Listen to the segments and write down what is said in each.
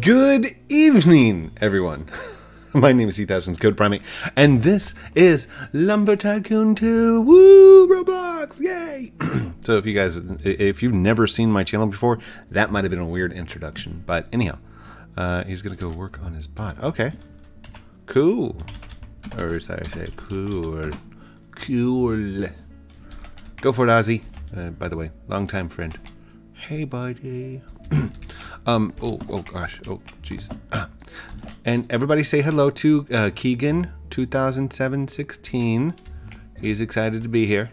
Good evening, everyone. My name is Haskins Code Primate, and this is Lumber Tycoon 2. Woo! Roblox! Yay! So if you've never seen my channel before, that might have been a weird introduction. But anyhow, he's gonna go work on his bot. Okay. Cool. Or as I say, cool. Cool. Go for it, Ozzy. By the way, longtime friend. Hey, buddy. Oh gosh. Oh, jeez. And everybody say hello to Keegan 200716. He's excited to be here.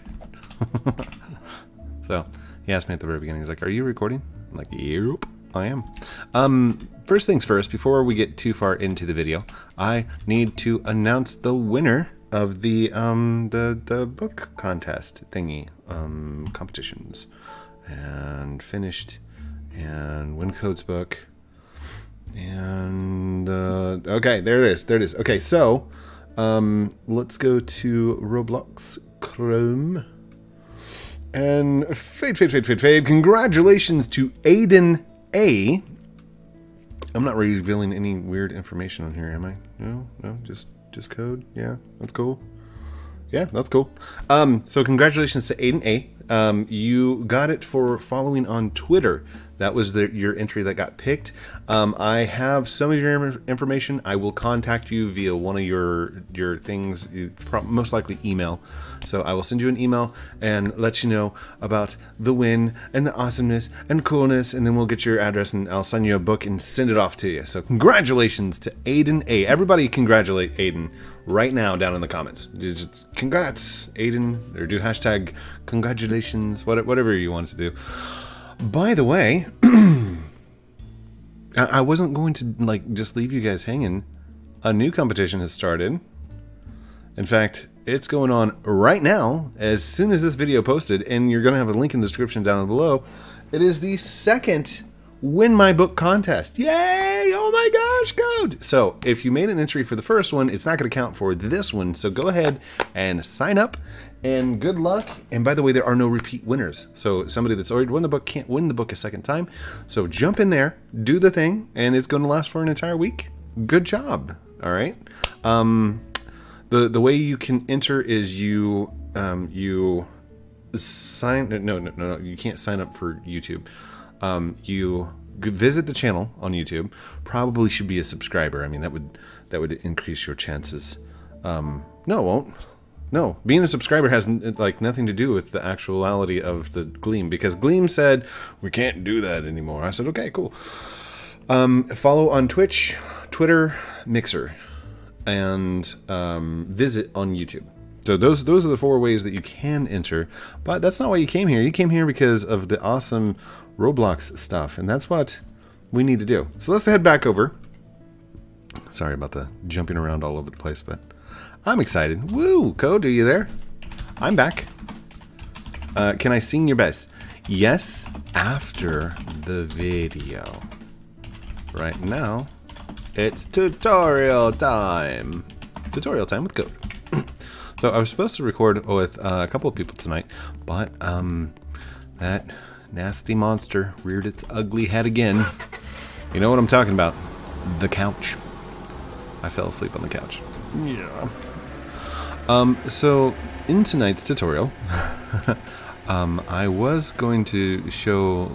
So he asked me at the very beginning. He's like, "Are you recording?" I'm like, "Yep, I am." First things first. Before we get too far into the video, I need to announce the winner of the book contest thingy, competitions, and finished. And Wincode's book. And okay, there it is. There it is. Okay, so let's go to Roblox Chrome. And fade. Congratulations to Aiden A. I'm not revealing any weird information on here, am I? No, just code. Yeah, that's cool. Yeah, that's cool. So congratulations to Aiden A. You got it for following on Twitter. That was your entry that got picked. I have some of your information. I will contact you via one of your things, most likely email. So I will send you an email and let you know about the win and the awesomeness and coolness, and then we'll get your address and I'll send you a book and send it off to you. So congratulations to Aiden A. Everybody congratulate Aiden right now down in the comments. Just congrats, Aiden, or do hashtag congratulations. Whatever you wanted to do. By the way, I wasn't going to just leave you guys hanging. A new competition has started. In fact, it's going on right now as soon as this video posted, and you're going to have a link in the description down below. It is the second Win My Book contest. Yay! Oh my gosh, code! So if you made an entry for the first one, it's not going to count for this one. So go ahead and sign up. And good luck. And by the way, there are no repeat winners. So somebody that's already won the book can't win the book a second time. So jump in there, do the thing, and it's going to last for an entire week. Good job. All right. The way you can enter is you you sign. No. You can't sign up for YouTube. You visit the channel on YouTube. Probably should be a subscriber. I mean, that would increase your chances. No, it won't. No, being a subscriber has nothing to do with the actuality of the Gleam, because Gleam said we can't do that anymore. I said okay, cool. Follow on Twitch, Twitter, Mixer, and visit on YouTube. So those are the four ways that you can enter. But that's not why you came here. You came here because of the awesome Roblox stuff, and that's what we need to do. So let's head back over. Sorry about the jumping around all over the place, but I'm excited. Woo! Code, are you there? I'm back. Can I sing your best? Yes, after the video. Right now, it's tutorial time. Tutorial time with Code. So I was supposed to record with a couple of people tonight, but that nasty monster reared its ugly head again. You know what I'm talking about. The couch. I fell asleep on the couch. Yeah. So in tonight's tutorial, I was going to show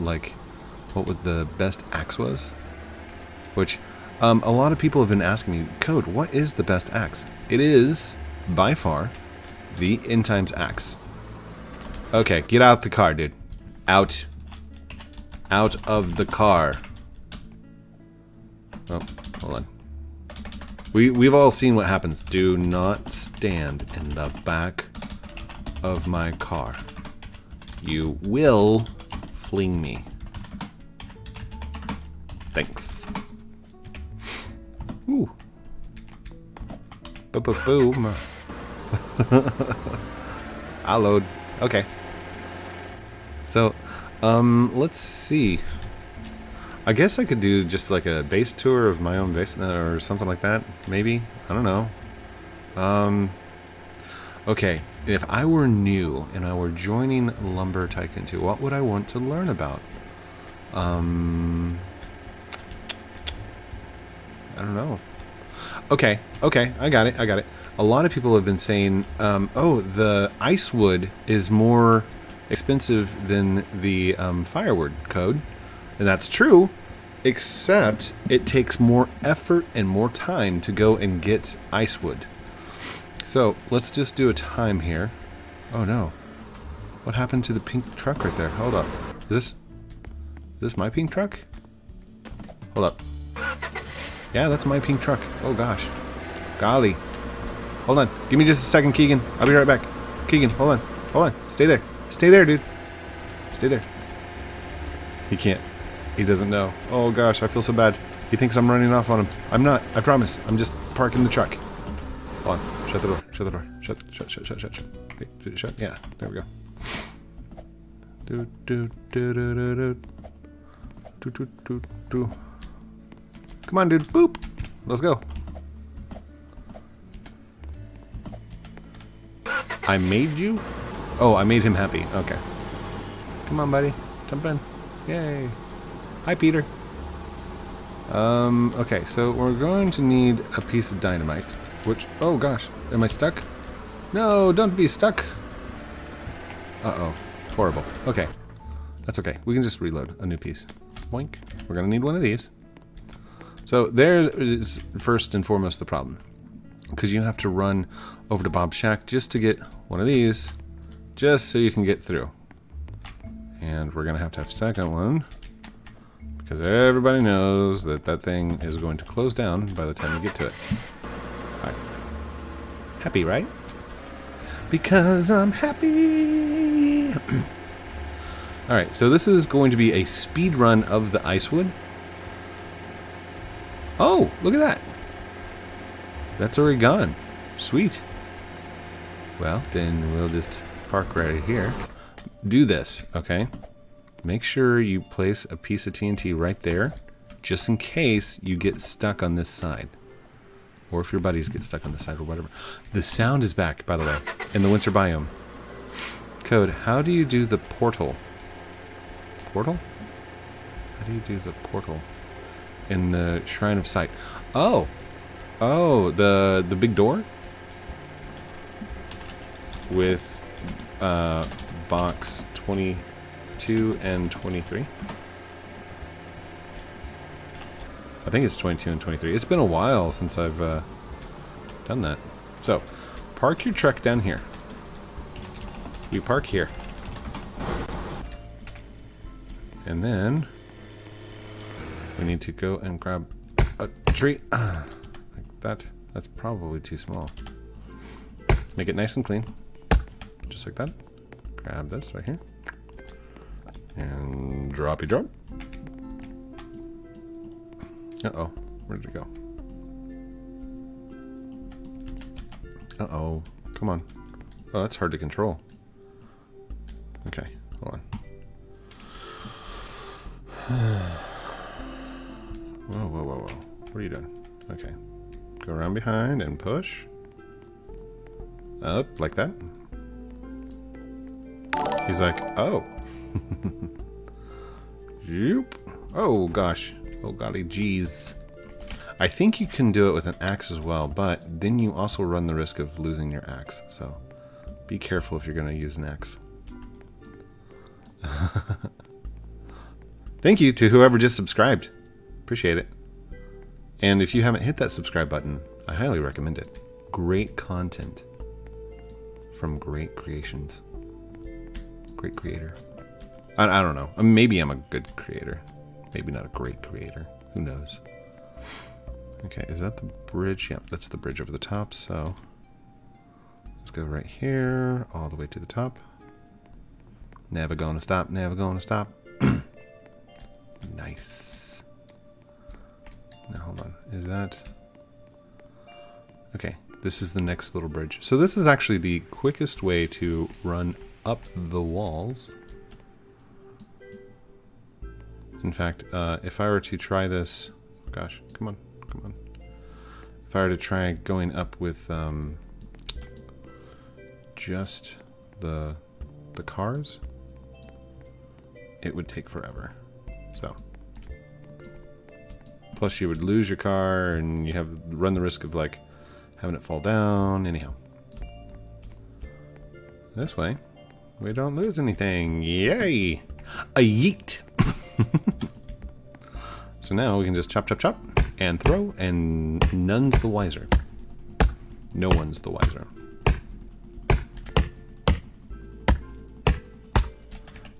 what the best axe was, which a lot of people have been asking me, Code, what is the best axe? It is by far the End Times Axe. Okay, get out the car, dude. Out of the car. Oh, hold on. We've all seen what happens. Do not stand in the back of my car. You will fling me. Thanks. Ooh. Boom. I load. Okay. So, let's see. I guess I could do just a base tour of my own base or something like that, maybe? I don't know. Okay, if I were new and I were joining Lumber Tycoon 2, what would I want to learn about? I don't know. Okay, okay, I got it, I got it. A lot of people have been saying, oh, the ice wood is more expensive than the firewood code. And that's true, except it takes more effort and more time to go and get ice wood. So let's just do a time here. Oh no. What happened to the pink truck right there? Hold up. Is this my pink truck? Hold up. Yeah, that's my pink truck. Oh gosh. Golly. Hold on. Give me just a second, Keegan. I'll be right back. Keegan, hold on. Hold on. Stay there. Stay there, dude. Stay there. He can't. He doesn't know. Oh gosh, I feel so bad. He thinks I'm running off on him. I'm not. I promise. I'm just parking the truck. Hold on. Shut the door. Shut the door. Shut. Yeah. There we go. Come on, dude. Boop. Let's go. I made you? Oh, I made him happy. Okay. Come on, buddy. Jump in. Yay. Hi, Peter. Okay, so we're going to need a piece of dynamite, which... Oh, gosh. Am I stuck? No, don't be stuck. Uh-oh. Horrible. Okay. That's okay. We can just reload a new piece. Boink. We're going to need one of these. So there is, first and foremost, the problem. Because you have to run over to Bob's Shack just to get one of these, just so you can get through. And we're going to have a second one, because everybody knows that that thing is going to close down by the time you get to it. All right. Happy, right? Because I'm happy! Alright, so this is going to be a speed run of the icewood. Oh, look at that! That's already gone. Sweet. Well, then we'll just park right here. Do this, okay? Make sure you place a piece of TNT right there, just in case you get stuck on this side. Or if your buddies get stuck on the side or whatever. The sound is back, by the way, in the winter biome. Code, how do you do the portal? Portal? How do you do the portal? In the Shrine of Sight. Oh! Oh, the big door? With box 22 and 23. I think it's 22 and 23. It's been a while since I've done that. So, park your truck down here. We park here. And then, we need to go and grab a tree. Like that. That's probably too small. Make it nice and clean. Just like that. Grab this right here. And droppy drop. Uh-oh. Where did it go? Uh-oh. Come on. Oh, that's hard to control. Okay. Hold on. Whoa, whoa, whoa, whoa. What are you doing? Okay. Go around behind and push. Up, like that. He's like, oh. Yep. Oh, gosh. Oh, golly, jeez. I think you can do it with an axe as well, but then you also run the risk of losing your axe. So be careful if you're going to use an axe. Thank you to whoever just subscribed. Appreciate it. And if you haven't hit that subscribe button, I highly recommend it. Great content from great creations. Great creator. I don't know. Maybe I'm a good creator. Maybe not a great creator. Who knows? Okay, is that the bridge? Yep, that's the bridge over the top, so... Let's go right here, all the way to the top. Never gonna stop, never gonna stop. Nice. Now, hold on. Is that... Okay, this is the next little bridge. So this is actually the quickest way to run up the walls. In fact, if I were to try this, oh gosh, come on, come on. If I were to try going up with just the cars, it would take forever. So Plus you would lose your car and you have run the risk of like having it fall down. Anyhow, this way we don't lose anything. Yay! A yeet! So now we can just chop, chop, chop and throw and none's the wiser. No one's the wiser.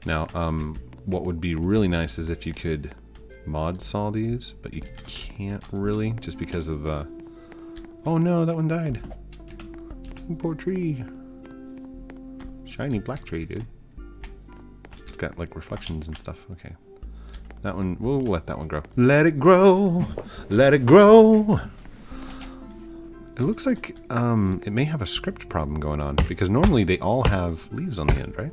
Now, what would be really nice is if you could mod saw these, but you can't really, just because of, oh no, that one died. Poor tree. Shiny black tree, dude. It's got, like, reflections and stuff. Okay. That one, we'll let that one grow. Let it grow! Let it grow! It looks like, it may have a script problem going on, because normally they all have leaves on the end, right?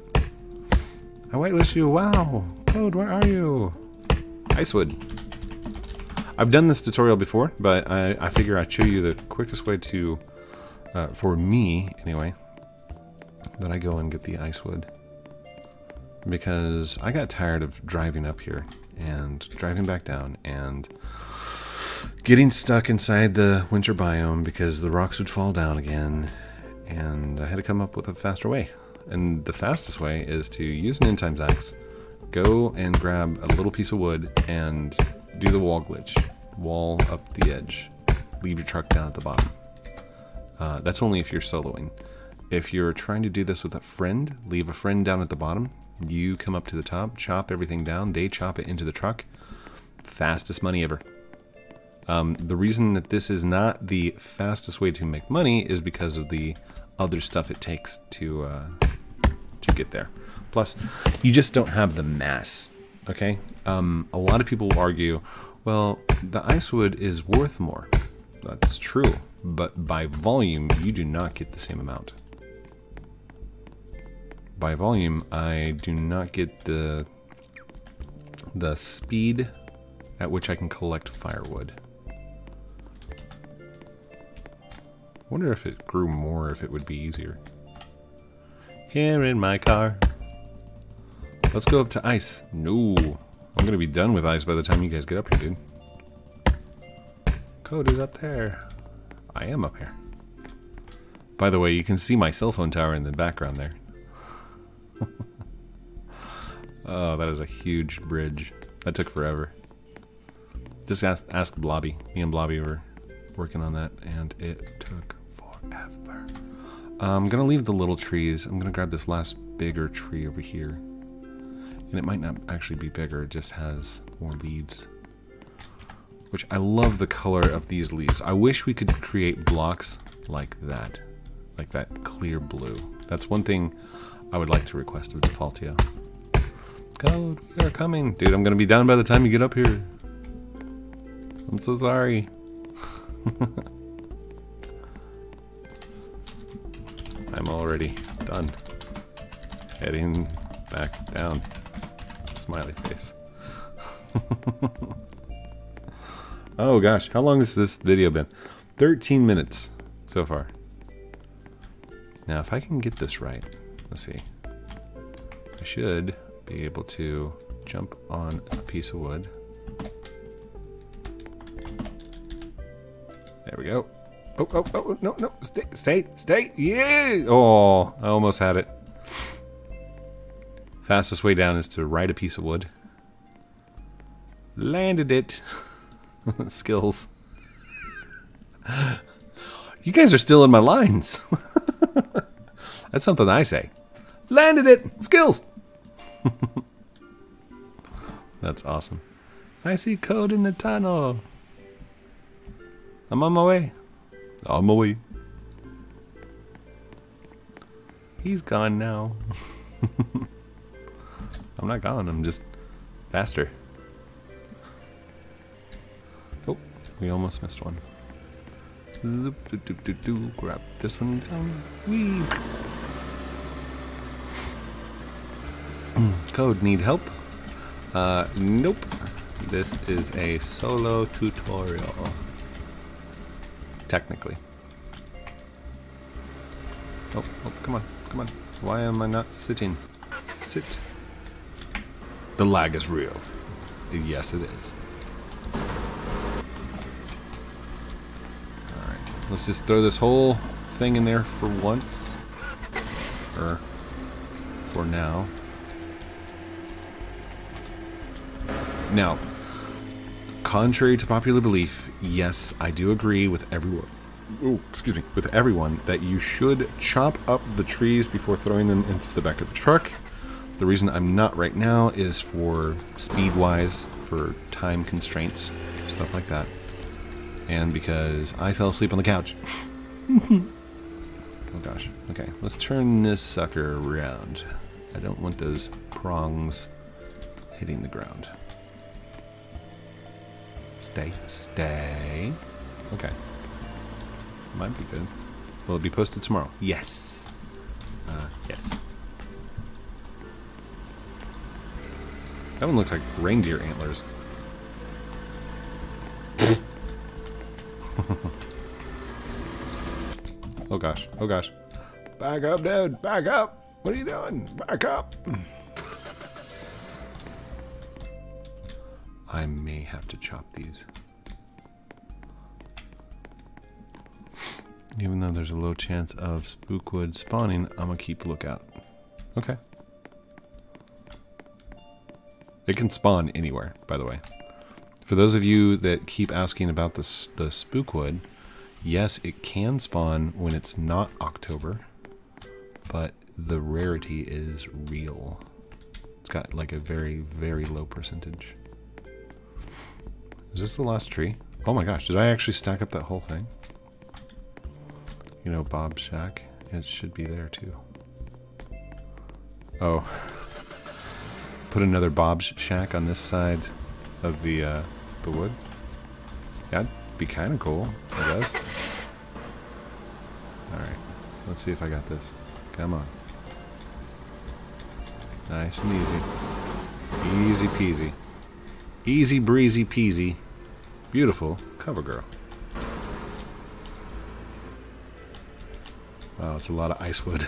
I whitelist you. Wow. Code, where are you? Icewood. I've done this tutorial before, but I figure I'd show you the quickest way to, for me, anyway, that I go and get the icewood. Because I got tired of driving up here and driving back down and getting stuck inside the winter biome because the rocks would fall down again, and I had to come up with a faster way. And the fastest way is to use an End Times Axe, go and grab a little piece of wood and do the wall glitch. Wall up the edge. Leave your truck down at the bottom. That's only if you're soloing. If you're trying to do this with a friend, leave a friend down at the bottom. You come up to the top, chop everything down. They chop it into the truck. Fastest money ever. The reason that this is not the fastest way to make money is because of the other stuff it takes to get there. Plus, you just don't have the mass, okay? A lot of people will argue, well, the icewood is worth more. That's true, but by volume, you do not get the same amount. By volume, I do not get the speed at which I can collect firewood. I wonder if it grew more, if it would be easier. Here in my car. Let's go up to ice. No. I'm going to be done with ice by the time you guys get up here, dude. Code is up there. I am up here. By the way, you can see my cell phone tower in the background there. Oh, that is a huge bridge. That took forever. Just ask Blobby. Me and Blobby were working on that, and it took forever. I'm gonna leave the little trees. I'm gonna grab this last bigger tree over here, and it might not actually be bigger, it just has more leaves, which I love the color of these leaves. I wish we could create blocks like that clear blue. That's one thing I would like to request of Defaultio. Code, we are coming. Dude, I'm gonna be down by the time you get up here. I'm so sorry. I'm already done. Heading back down. Smiley face. Oh gosh, how long has this video been? 13 minutes so far. Now if I can get this right, let's see. I should be able to jump on a piece of wood. There we go. Oh, oh, oh, no, no, stay, stay, stay, yeah! Oh, I almost had it. Fastest way down is to ride a piece of wood. Landed it. Skills. You guys are still in my lines. That's something I say. Landed it! Skills! That's awesome. I see code in the tunnel. I'm on my way. On my way. He's gone now. I'm not gone, I'm just faster. Oh, we almost missed one. Zoop, do, do, do, do. Grab this one down. Whee! Code, need help? Nope. This is a solo tutorial. Technically. Oh, oh, come on, come on. Why am I not sitting? Sit. The lag is real. Yes, it is. Let's just throw this whole thing in there for once. Or for now. Now, contrary to popular belief, yes, I do agree with everyone. Ooh, excuse me, with everyone that you should chop up the trees before throwing them into the back of the truck. The reason I'm not right now is for speed-wise, for time constraints, stuff like that, and because I fell asleep on the couch. Oh gosh. Okay, let's turn this sucker around. I don't want those prongs hitting the ground. Stay. Stay. Okay. Might be good. Will it be posted tomorrow? Yes. Yes. That one looks like reindeer antlers. Oh gosh. Oh gosh. Back up, dude. Back up. What are you doing? Back up. I may have to chop these. Even though there's a low chance of spookwood spawning, I'm gonna keep a lookout. Okay. It can spawn anywhere, by the way. For those of you that keep asking about the spookwood, yes, it can spawn when it's not October, but the rarity is real. It's got like a very, very low percentage. Is this the last tree? Oh my gosh, did I actually stack up that whole thing? You know, Bob's Shack, it should be there too. Oh. Put another Bob's Shack on this side of the wood. That'd be kind of cool, I guess. Alright, let's see if I got this. Come on. Nice and easy. Easy peasy. Easy breezy peasy. Beautiful cover girl. Wow, it's a lot of icewood.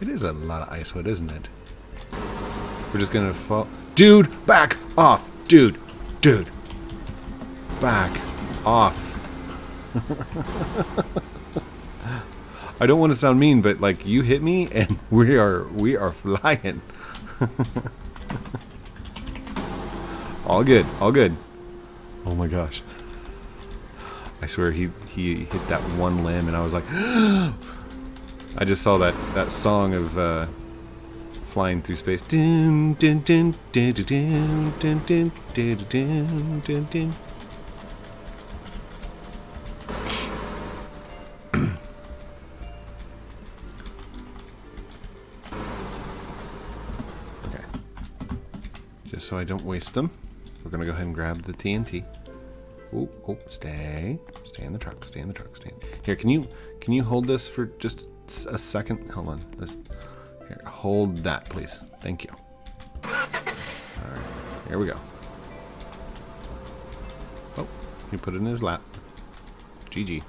It is a lot of icewood, isn't it? We're just gonna fall. Dude, back off! Dude, dude, back off! I don't want to sound mean, but like you hit me, and we are flying. All good, all good. Oh my gosh. I swear he hit that one limb and I was like, I just saw that song of flying through space. Okay. Just so I don't waste them, we're gonna go ahead and grab the TNT. Oh, oh, stay. Stay in the truck, stay in the truck, stay in. Here, can you hold this for just a second? Hold on. Let's, here, hold that, please. Thank you. Alright, here we go. Oh, he put it in his lap. GG.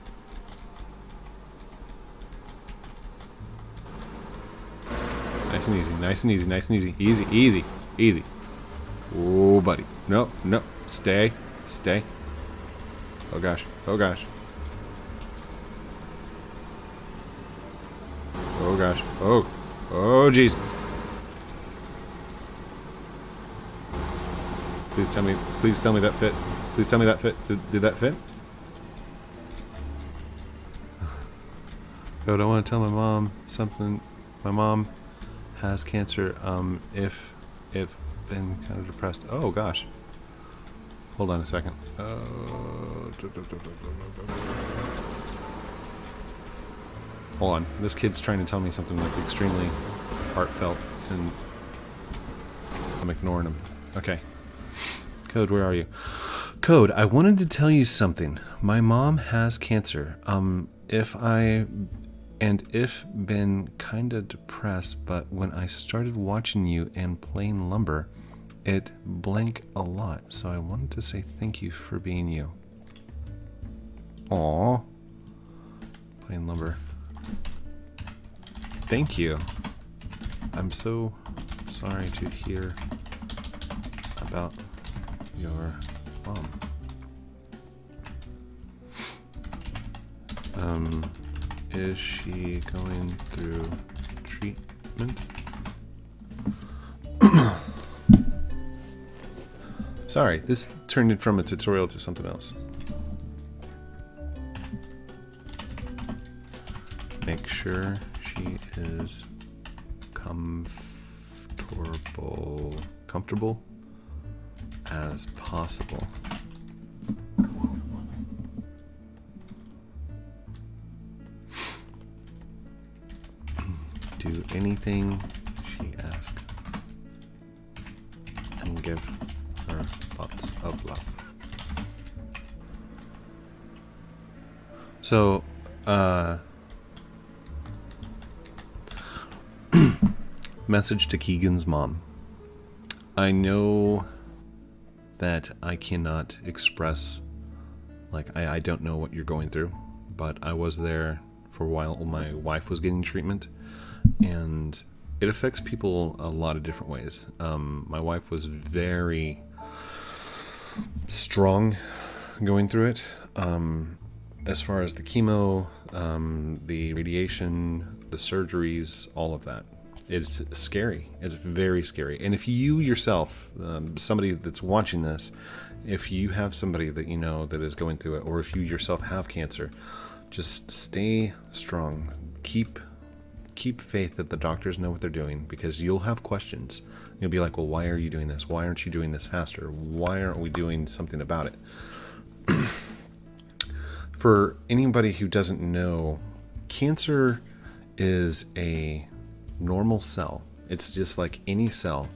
Nice and easy, nice and easy, nice and easy. Easy, easy, easy. Oh, buddy. No, no, stay, stay. Oh gosh, oh gosh. Oh gosh, oh, oh jeez. Please tell me that fit. Please tell me that fit. Did that fit? God, I want to tell my mom something. My mom has cancer, if been kind of depressed. Oh gosh. Hold on a second. Hold on. This kid's trying to tell me something like extremely heartfelt, and I'm ignoring him. Okay. Code, where are you? Code, I wanted to tell you something. My mom has cancer. If been kinda depressed, but when I started watching you and playing Lumber, it blank a lot, so I wanted to say thank you for being you. Aww. Plain Lumber. Thank you. I'm so sorry to hear about your mom. Is she going through treatment? Sorry, this turned it from a tutorial to something else. Make sure she is comfortable as possible. Do anything she asks and give her lots of love. So, message to Keegan's mom. I know that I cannot express, like, I don't know what you're going through, but I was there for a while when my wife was getting treatment, and it affects people a lot of different ways. My wife was very strong going through it. As far as the chemo, the radiation, the surgeries, all of that. It's scary. It's very scary. And if you yourself, somebody that's watching this, if you have somebody that you know that is going through it, or if you yourself have cancer, just stay strong. Keep faith that the doctors know what they're doing, because you'll have questions. You'll be like, well, why are you doing this? Why aren't you doing this faster? Why aren't we doing something about it? For anybody who doesn't know, cancer is a normal cell. It's just like any cell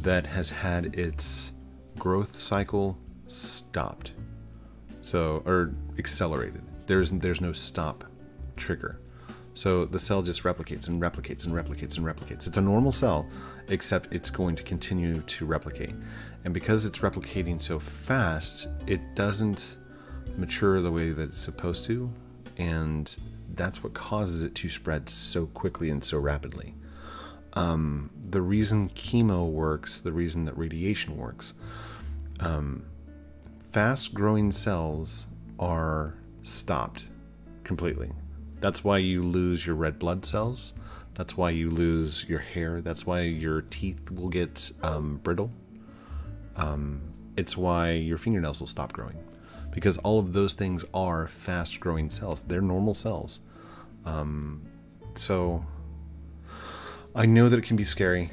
that has had its growth cycle stopped, so, or accelerated. There's no stop trigger. So the cell just replicates and replicates and replicates and replicates. It's a normal cell, except it's going to continue to replicate. And because it's replicating so fast, it doesn't mature the way that it's supposed to, and that's what causes it to spread so quickly and so rapidly. The reason chemo works, the reason that radiation works, fast-growing cells are stopped completely. That's why you lose your red blood cells. That's why you lose your hair. That's why your teeth will get brittle. It's why your fingernails will stop growing, because all of those things are fast-growing cells. They're normal cells. So I know that it can be scary,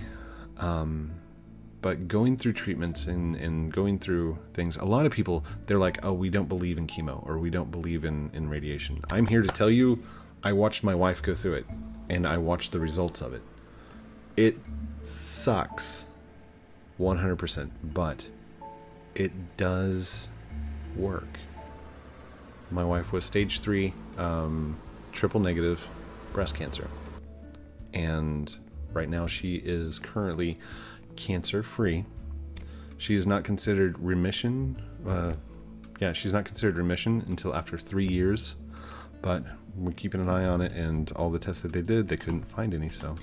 but going through treatments and going through things, a lot of people, they're like, oh, we don't believe in chemo, or we don't believe in radiation. I'm here to tell you, I watched my wife go through it, and I watched the results of it. It sucks, 100%, but it does work. My wife was stage 3 triple negative breast cancer, and right now she is currently cancer free. She is not considered remission, she's not considered remission until after 3 years, but we're keeping an eye on it, and all the tests that they did, they couldn't find any. So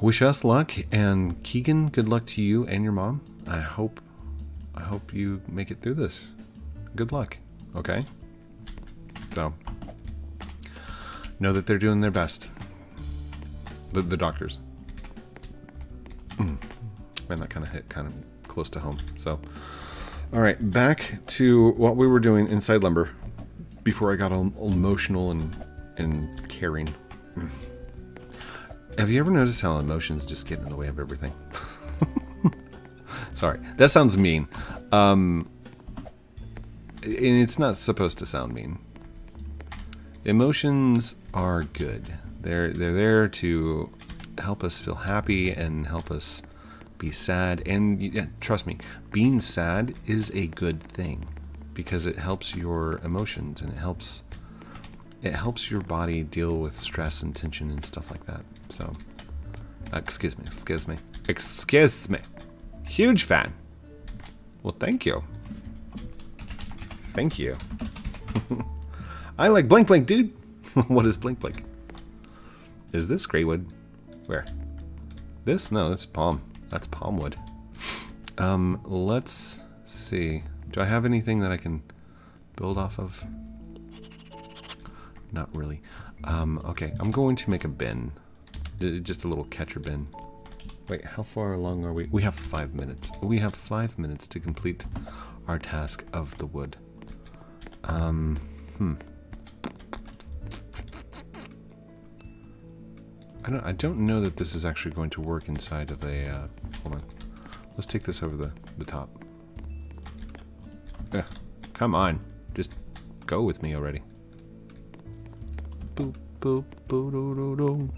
wish us luck, and Keegan, good luck to you and your mom. I hope you make it through this. Good luck, okay? So, know that they're doing their best. The doctors. Man, that kind of hit kind of close to home. So, all right, back to what we were doing inside Lumber before I got all emotional and caring. Have you ever noticed how emotions just get in the way of everything? Sorry, that sounds mean, and it's not supposed to sound mean. Emotions are good. They're there to help us feel happy and help us be sad. And yeah, trust me, being sad is a good thing, because it helps your emotions, and it helps your body deal with stress and tension and stuff like that. So, excuse me. Huge fan. Well, thank you. Thank you. I like blink blink, dude. What is blink blink? Is this gray wood? Where? This? No, that's palm. That's palm wood. Let's see. Do I have anything that I can build off of? Not really. Okay, I'm going to make a bin. Just a little catcher bin. Wait, how far along are we? We have 5 minutes. We have 5 minutes to complete our task of the wood. I don't know that this is actually going to work inside of a, hold on. Let's take this over the top. Yeah, come on. Just go with me already. Boop, boop, boop, do, do, do.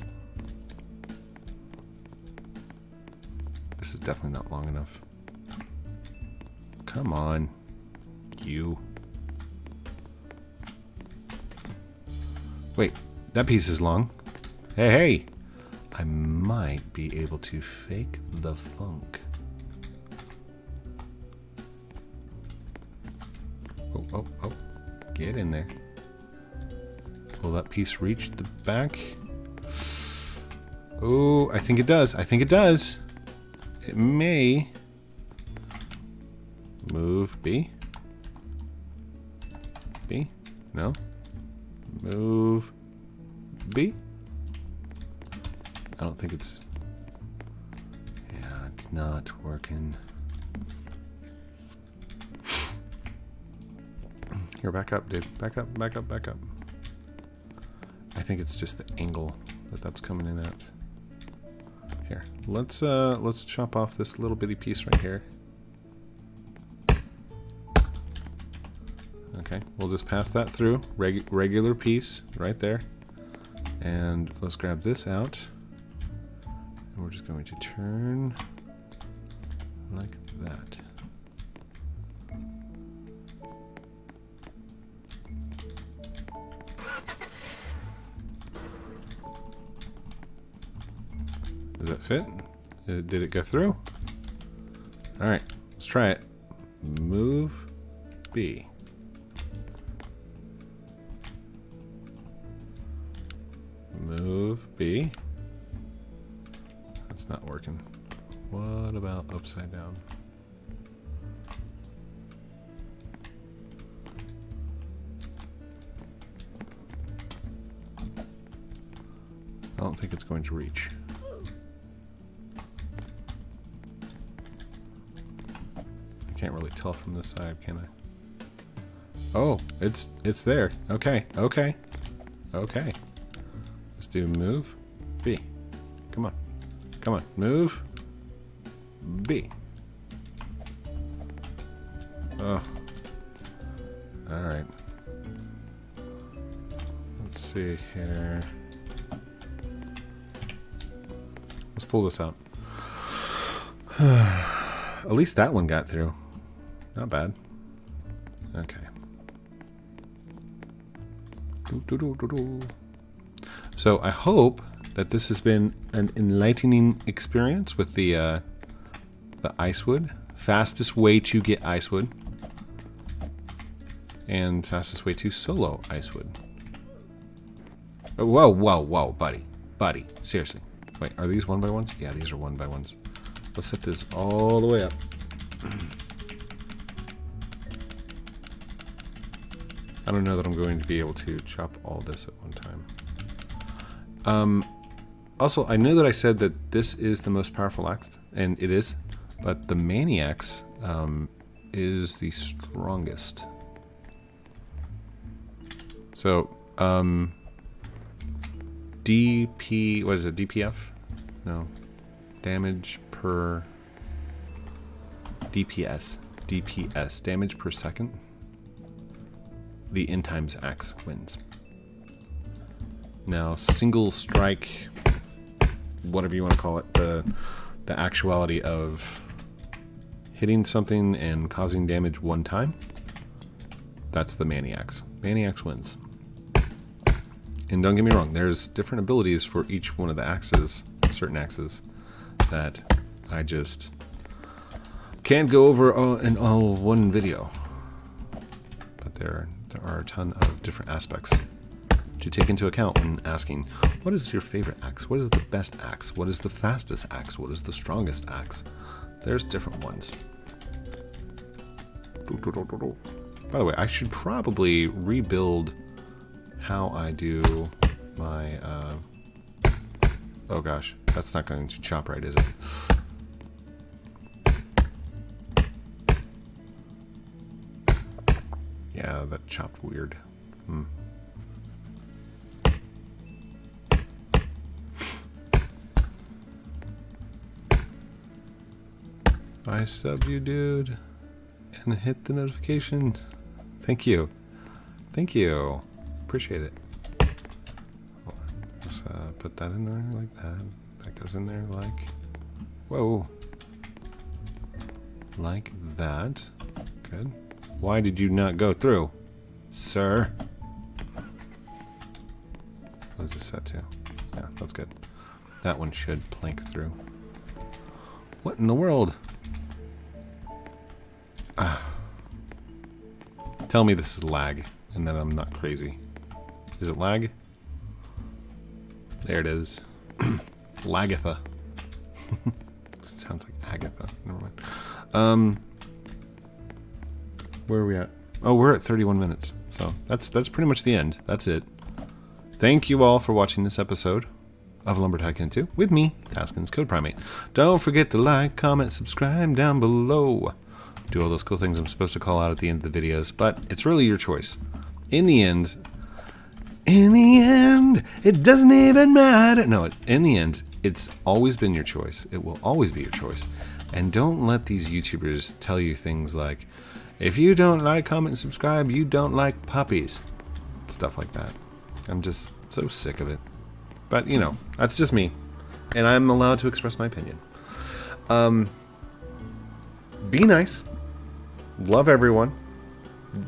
This is definitely not long enough. Come on. You. Wait, that piece is long. Hey, hey! I might be able to fake the funk. Oh, oh, oh. Get in there. Will that piece reach the back? Oh, I think it does. I think it does. It may. Move B. B? No. Move B. I don't think it's... Yeah, it's not working. Here, back up, dude. Back up, back up, back up. I think it's just the angle that that's coming in at. Here, let's chop off this little bitty piece right here. Okay, we'll just pass that through. Regular piece right there. And let's grab this out. We're just going to turn like that. Does that fit? Did it go through? All right, let's try it. Move B. Move B. It's not working. What about upside down? I don't think it's going to reach. I can't really tell from this side, can I? Oh, it's there. Okay, okay, okay. Let's do move B. Come on. Come on, move. B. Oh. Alright. Let's see here. Let's pull this out. At least that one got through. Not bad. Okay. Do-do-do-do-do. So I hope that this has been an enlightening experience with the icewood. Fastest way to get icewood. And fastest way to solo icewood. Oh, whoa, whoa, whoa, buddy. Buddy, seriously. Wait, are these one by ones? Yeah, these are one by ones. Let's set this all the way up. I don't know that I'm going to be able to chop all this at one time. Also, I know that I said that this is the most powerful axe, and it is, but the Maniacs is the strongest. So, DP, what is it, DPF? No, damage per DPS, DPS, damage per second. The End Times Axe wins. Now, single strike, whatever you want to call it, the actuality of hitting something and causing damage one time, that's the Maniacs. Maniacs wins. And don't get me wrong, there's different abilities for each one of the axes, certain axes, that I just can't go over in all one video. But there are a ton of different aspects to take into account when asking, what is your favorite axe? What is the best axe? What is the fastest axe? What is the strongest axe? There's different ones. By the way, I should probably rebuild how I do my, oh gosh, that's not going to chop right, is it? Yeah, that chopped weird. Hmm. I subbed you, dude, and hit the notification. Thank you. Thank you. Appreciate it. Hold on. Let's put that in there like that. That goes in there like... Whoa. Like that. Good. Why did you not go through, sir? What is this set to? Yeah, that's good. That one should plank through. What in the world? Tell me this is lag, and then I'm not crazy. Is it lag? There it is. Lagatha. It sounds like Agatha. Never mind. Where are we at? Oh, we're at 31 minutes. So that's pretty much the end. That's it. Thank you all for watching this episode of Lumber Tycoon 2 with me, Haskins Code Primate. Don't forget to like, comment, subscribe down below. Do all those cool things I'm supposed to call out at the end of the videos, but it's really your choice. In the end, it doesn't even matter. No, in the end, it's always been your choice. It will always be your choice. And don't let these YouTubers tell you things like, if you don't like, comment, and subscribe, you don't like puppies. Stuff like that. I'm just so sick of it. But, you know, that's just me. And I'm allowed to express my opinion. Be nice. Love everyone.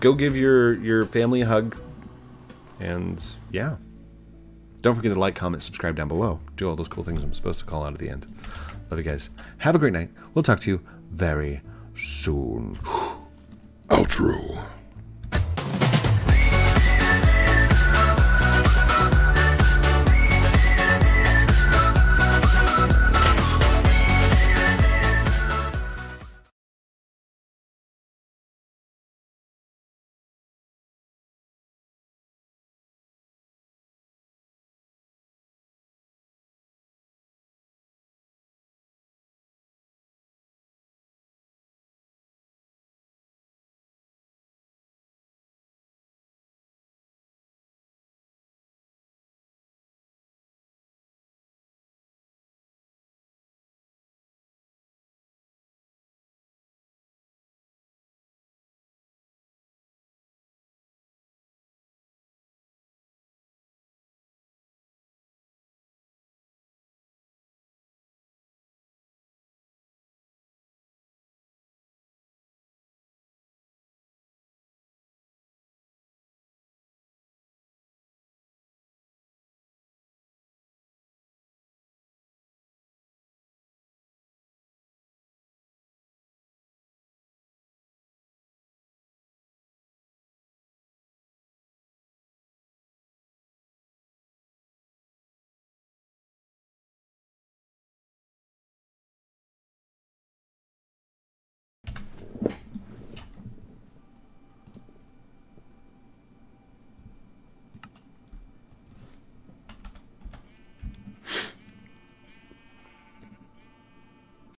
Go give your family a hug. And yeah. Don't forget to like, comment, subscribe down below. Do all those cool things I'm supposed to call out at the end. Love you guys. Have a great night. We'll talk to you very soon. Outro.